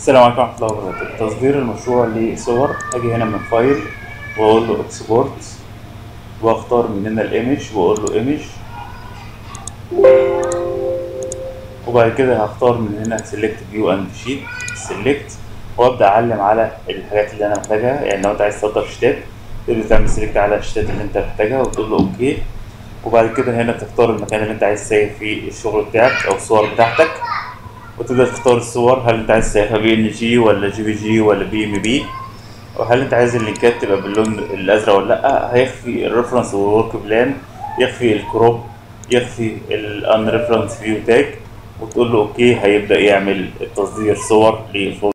السلام عليكم ورحمة الله وبركاته. تصدير المشروع لصور، اجي هنا من فايل واقول له اكسبورت واختار مننا الايمج واقول له ايمج، وبعد كده هختار من هنا سيلكت فيو اند شيت سيلكت، وابدا اعلم على الحاجات اللي انا محتاجها. يعني لو انت عايز تصدر شتات تقدر تعمل سيلكت على الشتات اللي انت محتاجها وتقول له اوكي، وبعد كده هنا تختار المكان اللي انت عايز تسيب فيه الشغل بتاعك او الصور بتاعتك، وتبدأ تختار الصور. هل انت عايز تسيبها PNG ولا JPG ولا PNG، وهل انت عايز اللينكات تبقى باللون الازرق ولا لا. هيخفي الريفرنس والورك بلان، يخفي الكروب، يخفي الانريفرنس فيو تاج، وتقول له اوكي. هيبدأ يعمل التصدير صور للفوق.